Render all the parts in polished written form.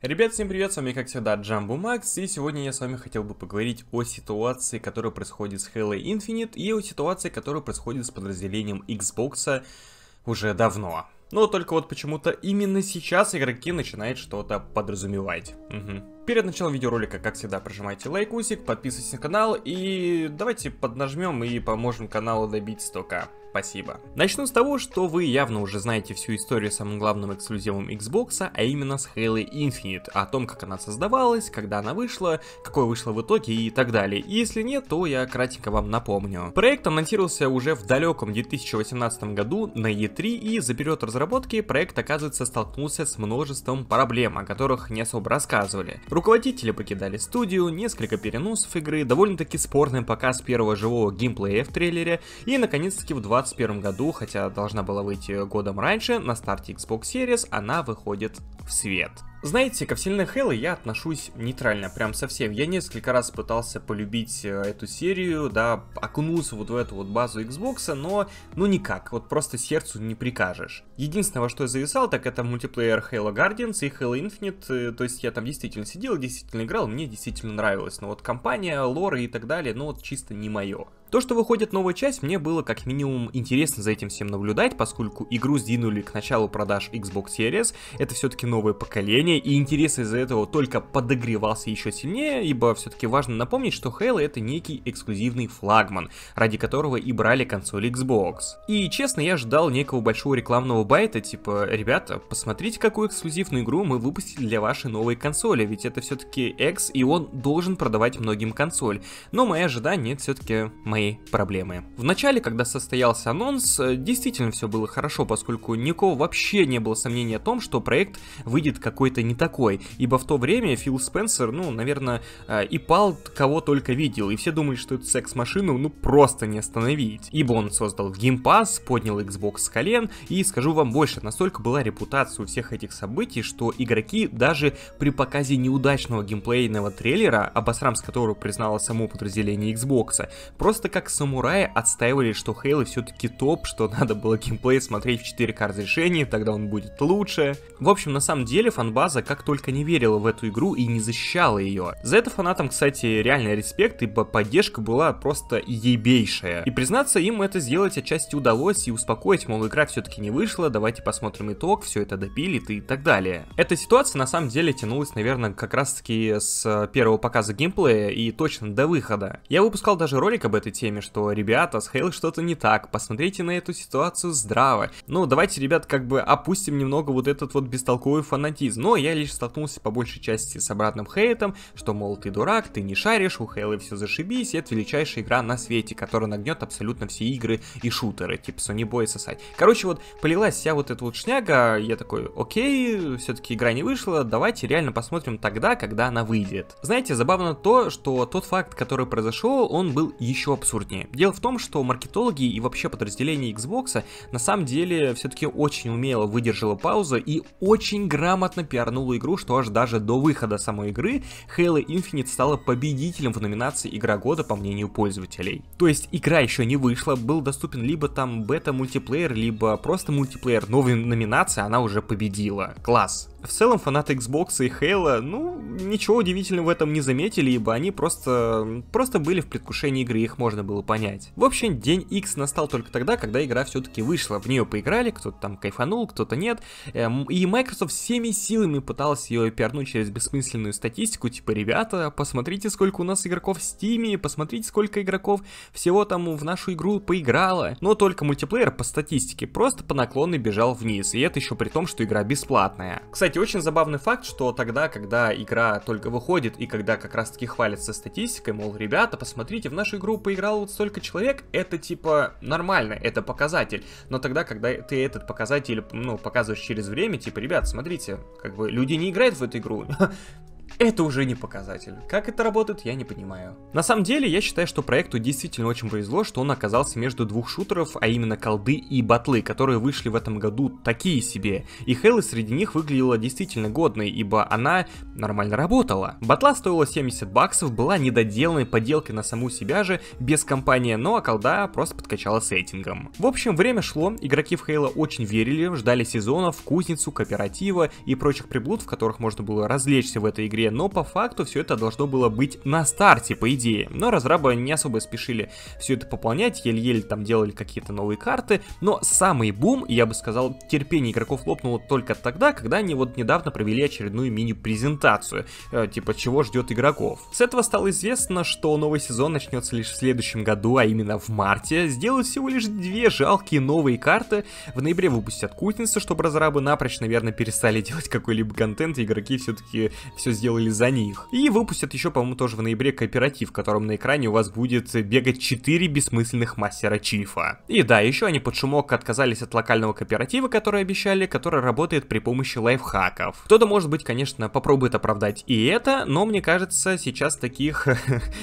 Ребят, всем привет, с вами как всегда JumboMax, и сегодня я с вами хотел бы поговорить о ситуации, которая происходит с Halo Infinite, и о ситуации, которая происходит с подразделением Xbox уже давно. Но только вот почему-то именно сейчас игроки начинают что-то подразумевать. Перед началом видеоролика, как всегда, прожимайте лайкусик, подписывайтесь на канал, и давайте поднажмем и поможем каналу добить 100к. Спасибо. Начну с того, что вы явно уже знаете всю историю с самым главным эксклюзивом Xbox, а именно с Halo Infinite, о том, как она создавалась, когда она вышла, какой вышла в итоге и так далее. И если нет, то я кратенько вам напомню. Проект анонсировался уже в далеком 2018 году на E3, и за период разработки проект, оказывается, столкнулся с множеством проблем, о которых не особо рассказывали. Руководители покидали студию, несколько переносов игры, довольно-таки спорный показ первого живого геймплея в трейлере, и наконец-таки в 2021 году, хотя должна была выйти годом раньше, на старте Xbox Series она выходит в свет. Знаете, ко вселенной Halo я отношусь нейтрально, прям совсем. Я несколько раз пытался полюбить эту серию, да, окунулся вот в эту вот базу Xbox, но, ну никак, вот просто сердцу не прикажешь. Единственное, во что я зависал, так это мультиплеер Halo Guardians и Halo Infinite, то есть я там действительно сидел, действительно играл, мне действительно нравилось, но вот компания, лоры и так далее, ну вот чисто не мое. То, что выходит новая часть, мне было как минимум интересно за этим всем наблюдать, поскольку игру сдвинули к началу продаж Xbox Series, это все-таки новое поколение, и интерес из-за этого только подогревался еще сильнее, ибо все-таки важно напомнить, что Halo это некий эксклюзивный флагман, ради которого и брали консоль Xbox. И честно, я ждал некого большого рекламного байта, типа, ребята, посмотрите, какую эксклюзивную игру мы выпустили для вашей новой консоли, ведь это все-таки X, и он должен продавать многим консоль. Но мои ожидания все-таки проблемы. В начале, когда состоялся анонс, действительно все было хорошо, поскольку никого вообще не было сомнений о том, что проект выйдет какой-то не такой, ибо в то время Фил Спенсер, ну, наверное, и пал кого только видел, и все думали, что эту секс-машину, ну, просто не остановить, ибо он создал Game Pass, поднял Xbox с колен, и скажу вам больше, настолько была репутация у всех этих событий, что игроки даже при показе неудачного геймплейного трейлера, обосрамс которого признало само подразделение Xbox, просто как самураи отстаивали, что Halo все-таки топ, что надо было геймплей смотреть в 4К разрешении, тогда он будет лучше. В общем, на самом деле фанбаза как только не верила в эту игру и не защищала ее. За это фанатам, кстати, реальный респект, ибо поддержка была просто ебейшая. И признаться, им это сделать отчасти удалось и успокоить, мол, игра все-таки не вышла, давайте посмотрим итог, все это допилит и так далее. Эта ситуация на самом деле тянулась, наверное, как раз таки с первого показа геймплея и точно до выхода. Я выпускал даже ролик об этой теме, что, ребята, с Halo что-то не так, посмотрите на эту ситуацию здраво. Ну, давайте, ребят, как бы опустим немного вот этот вот бестолковый фанатизм. Но я лишь столкнулся по большей части с обратным хейтом, что, мол, ты дурак, ты не шаришь, у Halo все зашибись, это величайшая игра на свете, которая нагнет абсолютно все игры и шутеры, типа Sony Boy сосать. Короче, вот полилась вся вот эта вот шняга, я такой, окей, все-таки игра не вышла, давайте реально посмотрим тогда, когда она выйдет. Знаете, забавно то, что тот факт, который произошел, он был еще абсурднее. Дело в том, что маркетологи и вообще подразделение Xbox на самом деле все-таки очень умело выдержало паузу и очень грамотно пиарнуло игру, что аж даже до выхода самой игры Halo Infinite стала победителем в номинации «Игра года» по мнению пользователей. То есть игра еще не вышла, был доступен либо там бета-мультиплеер, либо просто мультиплеер, новая номинация, она уже победила. Класс! В целом фанаты Xbox и Halo, ну, ничего удивительного в этом не заметили, ибо они просто были в предвкушении игры, их можно было понять. В общем, день X настал только тогда, когда игра все-таки вышла, в нее поиграли, кто-то там кайфанул, кто-то нет, и Microsoft всеми силами пыталась ее пиарнуть через бессмысленную статистику, типа, ребята, посмотрите, сколько у нас игроков в Steam, посмотрите, сколько игроков всего там в нашу игру поиграло. Но только мультиплеер по статистике просто по наклонной бежал вниз, и это еще при том, что игра бесплатная. Кстати, очень забавный факт, что тогда, когда игра только выходит и когда как раз таки хвалятся статистикой, мол, ребята, посмотрите, в нашу игру поиграл вот столько человек, это типа нормально, это показатель. Но тогда, когда ты этот показатель, ну, показываешь через время, типа, ребят, смотрите, как бы люди не играют в эту игру. это уже не показатель. Как это работает, я не понимаю. На самом деле, я считаю, что проекту действительно очень повезло, что он оказался между двух шутеров, а именно колды и батлы, которые вышли в этом году такие себе. И Halo среди них выглядела действительно годной, ибо она нормально работала. Батла стоила $70, была недоделанной поделкой на саму себя же, без компании, но а колда просто подкачала сеттингом. В общем, время шло, игроки в Halo очень верили, ждали сезонов, кузницу, кооператива и прочих приблуд, в которых можно было развлечься в этой игре, но по факту все это должно было быть на старте, по идее. Но разрабы не особо спешили все это пополнять, еле-еле там делали какие-то новые карты, но самый бум, я бы сказал, терпение игроков лопнуло только тогда, когда они вот недавно провели очередную мини-презентацию, типа чего ждет игроков. С этого стало известно, что новый сезон начнется лишь в следующем году, а именно в марте. Сделают всего лишь две жалкие новые карты, в ноябре выпустят кузницу, чтобы разрабы напрочь, наверное, перестали делать какой-либо контент, и игроки все-таки все сделали за них. И выпустят еще, по-моему, тоже в ноябре кооператив, в котором на экране у вас будет бегать 4 бессмысленных мастера Чифа. И да, еще они под шумок отказались от локального кооператива, который обещали, который работает при помощи лайфхаков. Кто-то, может быть, конечно, попробует оправдать и это, но мне кажется, сейчас таких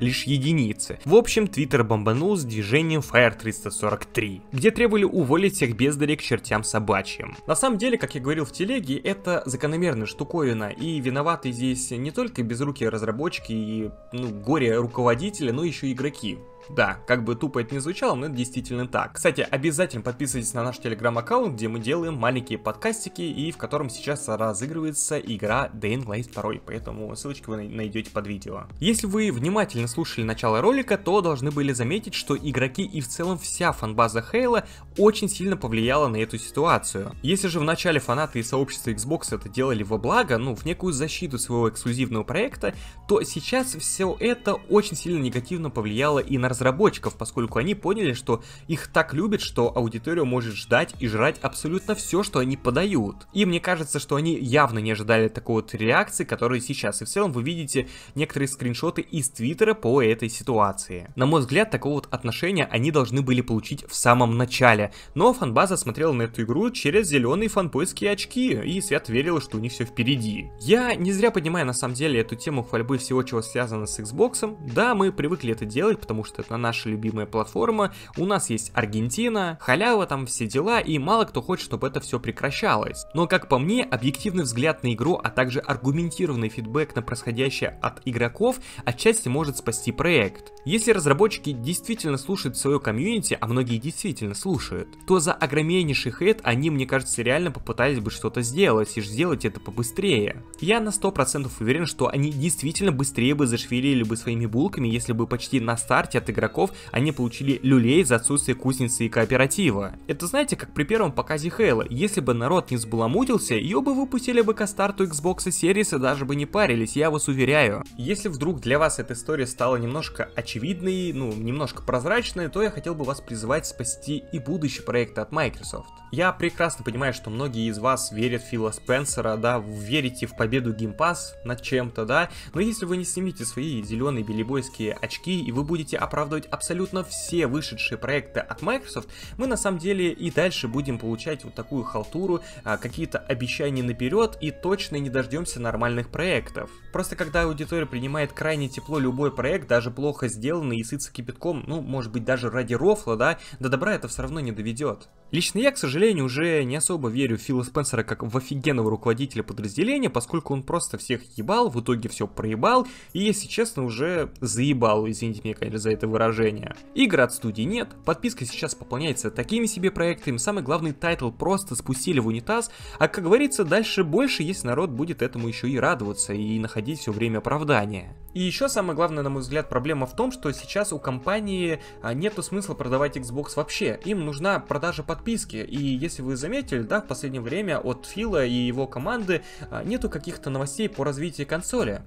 лишь единицы. В общем, Твиттер бомбанул с движением Fire 343, где требовали уволить всех бездарей к чертям собачьим. На самом деле, как я говорил в телеге, это закономерная штуковина, и виноваты здесь не только безрукие разработчики и горе руководители, но еще и игроки. Да, как бы тупо это ни звучало, но это действительно так. Кстати, обязательно подписывайтесь на наш телеграм-аккаунт, где мы делаем маленькие подкастики, и в котором сейчас разыгрывается игра Dying Light 2, поэтому ссылочки вы найдете под видео. Если вы внимательно слушали начало ролика, то должны были заметить, что игроки и в целом вся фанбаза Halo очень сильно повлияла на эту ситуацию. Если же в начале фанаты и сообщества Xbox это делали во благо, в некую защиту своего эксклюзивного проекта, то сейчас все это очень сильно негативно повлияло и на разработчиков, поскольку они поняли, что их так любят, что аудитория может ждать и жрать абсолютно все, что они подают. И мне кажется, что они явно не ожидали такой вот реакции, которая сейчас. И в целом вы видите некоторые скриншоты из Твиттера по этой ситуации. На мой взгляд, такого вот отношения они должны были получить в самом начале. Но фанбаза смотрела на эту игру через зеленые фанпойские очки и свято верила, что у них все впереди. Я не зря поднимаю на самом деле эту тему хвальбы всего, чего связано с Xbox. Да, мы привыкли это делать, потому что это наша любимая платформа, у нас есть Аргентина, халява, там все дела, и мало кто хочет, чтобы это все прекращалось. Но, как по мне, объективный взгляд на игру, а также аргументированный фидбэк на происходящее от игроков отчасти может спасти проект. Если разработчики действительно слушают свое комьюнити, а многие действительно слушают, то за огромнейший хейт они, мне кажется, реально попытались бы что-то сделать, и сделать это побыстрее. Я на 100% уверен, что они действительно быстрее бы зашевелили бы своими булками, если бы почти на старте от игроков они получили люлей за отсутствие кузницы и кооператива. Это, знаете, как при первом показе Halo. Если бы народ не сбаламутился, ее бы выпустили бы ко старту Xbox Series и даже бы не парились, я вас уверяю. Если вдруг для вас эта история стала немножко очевидной, немножко прозрачной, то я хотел бы вас призвать спасти и будущий проект от Microsoft. Я прекрасно понимаю, что многие из вас верят в Фила Спенсера, да, верите в победу ГеймПас над чем-то, да, но если вы не снимите свои зеленые билибойские очки и вы будете оправдывать абсолютно все вышедшие проекты от Microsoft, мы на самом деле и дальше будем получать вот такую халтуру, какие-то обещания наперед и точно не дождемся нормальных проектов. Просто когда аудитория принимает крайне тепло любой проект, даже плохо сделанный и сытся кипятком, может быть даже ради рофла, да, до добра это все равно не доведет. Лично я, к сожалению, уже не особо верю в Фила Спенсера как в офигенного руководителя подразделения, поскольку он просто всех ебал, в итоге все проебал и, если честно, уже заебал, извините меня, конечно, за это выражение. Игр от студии нет, подписка сейчас пополняется такими себе проектами, самый главный тайтл просто спустили в унитаз, а, как говорится, дальше больше, если народ будет этому еще и радоваться и находить все время оправдания. И еще самая главная, на мой взгляд, проблема в том, что сейчас у компании нету смысла продавать Xbox вообще, им нужна продажа подписки, и если вы заметили, да, в последнее время от Фила и его команды нету каких-то новостей по развитию консоли.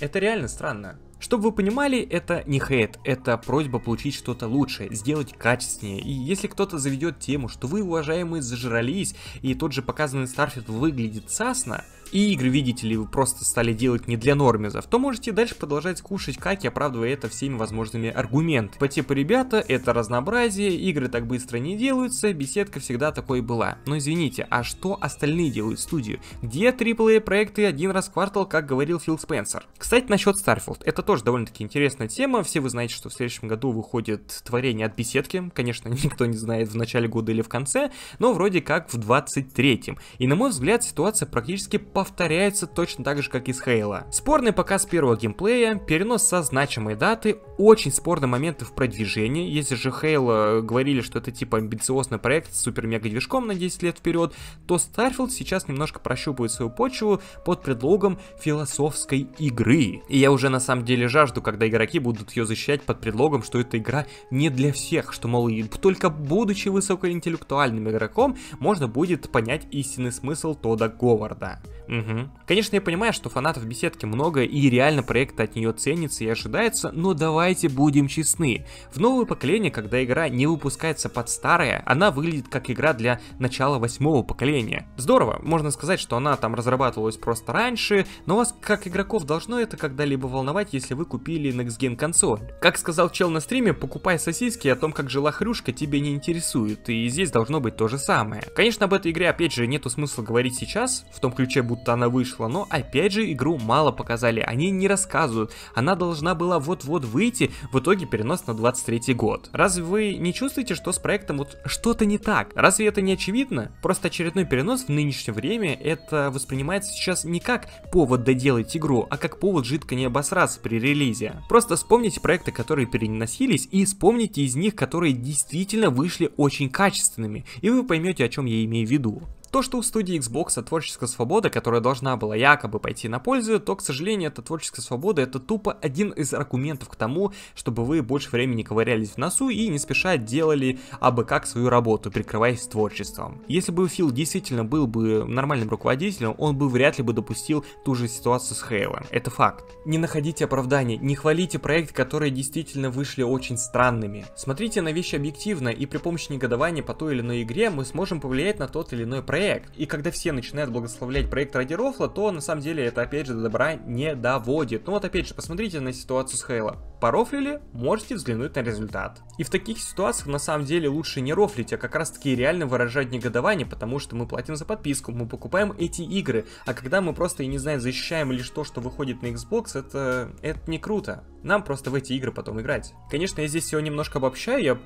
Это реально странно. Чтобы вы понимали, это не хейт, это просьба получить что-то лучше, сделать качественнее. И если кто-то заведет тему, что вы, уважаемые, зажрались, и тот же показанный Starfield выглядит сасно, и игры, видите ли, вы просто стали делать не для нормизов, то можете дальше продолжать кушать каки, оправдывая это всеми возможными аргументами. По типу, ребята, это разнообразие, игры так быстро не делаются, беседка всегда такой была. Но извините, а что остальные делают студию? Где AAA проекты один раз в квартал, как говорил Фил Спенсер? Кстати, насчет Starfield. Это тоже довольно-таки интересная тема. Все вы знаете, что в следующем году выходит творение от беседки. Конечно, никто не знает, в начале года или в конце, но вроде как в 23-м. И на мой взгляд, ситуация практически повторяется точно так же, как и с Halo. Спорный показ первого геймплея, перенос со значимой даты, очень спорные моменты в продвижении. Если же Halo говорили, что это типа амбициозный проект с супер-мега-движком на 10 лет вперед, то Starfield сейчас немножко прощупывает свою почву под предлогом философской игры. И я уже на самом деле жажду, когда игроки будут ее защищать под предлогом, что эта игра не для всех, что, мол, и только будучи высокоинтеллектуальным игроком, можно будет понять истинный смысл Тодда Говарда. Угу. Конечно, я понимаю, что фанатов беседки много и реально проект от нее ценится и ожидается, но давайте будем честны. В новое поколение, когда игра не выпускается под старое, она выглядит как игра для начала 8-го поколения. Здорово, можно сказать, что она там разрабатывалась просто раньше, но вас как игроков должно это когда-либо волновать, если вы купили Next Gen консоль. Как сказал чел на стриме, покупай сосиски, о том, как жила хрюшка, тебе не интересует, и здесь должно быть то же самое. Конечно, об этой игре опять же нету смысла говорить сейчас, в том ключе, будто она вышла, но опять же игру мало показали, они не рассказывают, она должна была вот-вот выйти, в итоге перенос на 23 год. Разве вы не чувствуете, что с проектом вот что-то не так? Разве это не очевидно? Просто очередной перенос в нынешнее время это воспринимается сейчас не как повод доделать игру, а как повод жидко не обосраться при релизе. Просто вспомните проекты, которые переносились, и вспомните из них, которые действительно вышли очень качественными, и вы поймете, о чем я имею в виду. То, что у студии Xbox творческая свобода, которая должна была якобы пойти на пользу, то, к сожалению, эта творческая свобода это тупо один из аргументов к тому, чтобы вы больше времени ковырялись в носу и не спеша делали абы как свою работу, прикрываясь творчеством. Если бы Фил действительно был бы нормальным руководителем, он бы вряд ли бы допустил ту же ситуацию с Halo. Это факт. Не находите оправданий, не хвалите проекты, которые действительно вышли очень странными. Смотрите на вещи объективно, и при помощи негодования по той или иной игре мы сможем повлиять на тот или иной проект. И когда все начинают благословлять проект ради рофла, то на самом деле это опять же до добра не доводит. Ну вот опять же, посмотрите на ситуацию с Halo. Порофлили, можете взглянуть на результат. И в таких ситуациях на самом деле лучше не рофлить, а как раз таки реально выражать негодование, потому что мы платим за подписку, мы покупаем эти игры, а когда мы просто, я не знаю, защищаем лишь то, что выходит на Xbox, это не круто. Нам просто в эти игры потом играть. Конечно, я здесь всего немножко обобщаю, я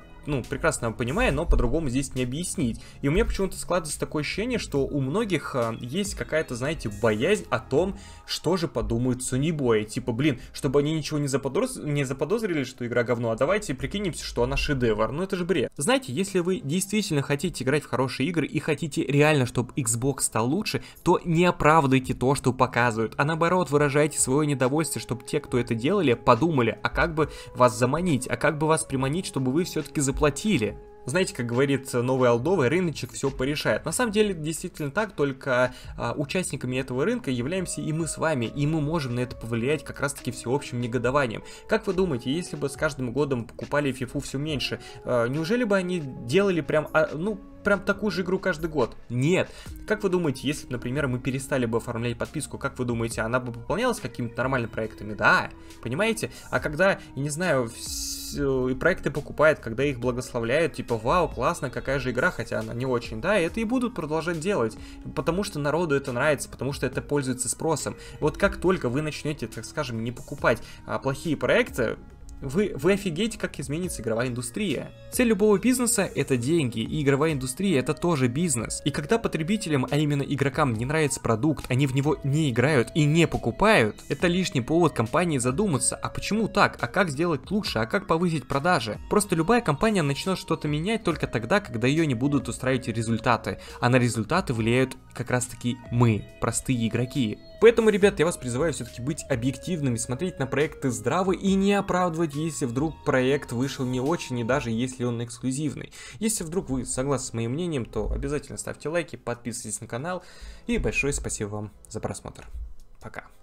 прекрасно понимаю, но по-другому здесь не объяснить. И у меня почему-то складывается такое ощущение, что у многих есть какая-то, знаете, боязнь о том, что же подумают сунибои. Типа, блин, чтобы они ничего не заподозрили, что игра говно, а давайте прикинемся, что она шедевр. Ну это же бред. Знаете, если вы действительно хотите играть в хорошие игры и хотите реально, чтобы Xbox стал лучше, то не оправдывайте то, что показывают, а наоборот выражайте свое недовольство, чтобы те, кто это делали, подумали, а как бы вас заманить, а как бы вас приманить, чтобы вы все-таки заплатили. Знаете, как говорит новый алдовый, рыночек все порешает. На самом деле, действительно так, только участниками этого рынка являемся и мы с вами, и мы можем на это повлиять как раз-таки всеобщим негодованием. Как вы думаете, если бы с каждым годом покупали фифу все меньше, неужели бы они делали прям, прям такую же игру каждый год? Нет. Как вы думаете, если, например, мы перестали бы оформлять подписку, как вы думаете, она бы пополнялась какими-то нормальными проектами? Да, понимаете? А когда, я не знаю, и проекты покупают, когда их благословляют, типа, вау, классно, какая же игра, хотя она не очень, да, это и будут продолжать делать, потому что народу это нравится, потому что это пользуется спросом. Вот как только вы начнете, так скажем, не покупать плохие проекты, вы офигеете, как изменится игровая индустрия. Цель любого бизнеса — это деньги, и игровая индустрия — это тоже бизнес. И когда потребителям, а именно игрокам, не нравится продукт, они в него не играют и не покупают, это лишний повод компании задуматься, а почему так, а как сделать лучше, а как повысить продажи. Просто любая компания начнет что-то менять только тогда, когда ее не будут устраивать результаты, а на результаты влияют как раз-таки мы, простые игроки. Поэтому, ребят, я вас призываю все-таки быть объективными, смотреть на проекты здраво и не оправдывать, если вдруг проект вышел не очень, и даже если он эксклюзивный. Если вдруг вы согласны с моим мнением, то обязательно ставьте лайки, подписывайтесь на канал, и большое спасибо вам за просмотр. Пока.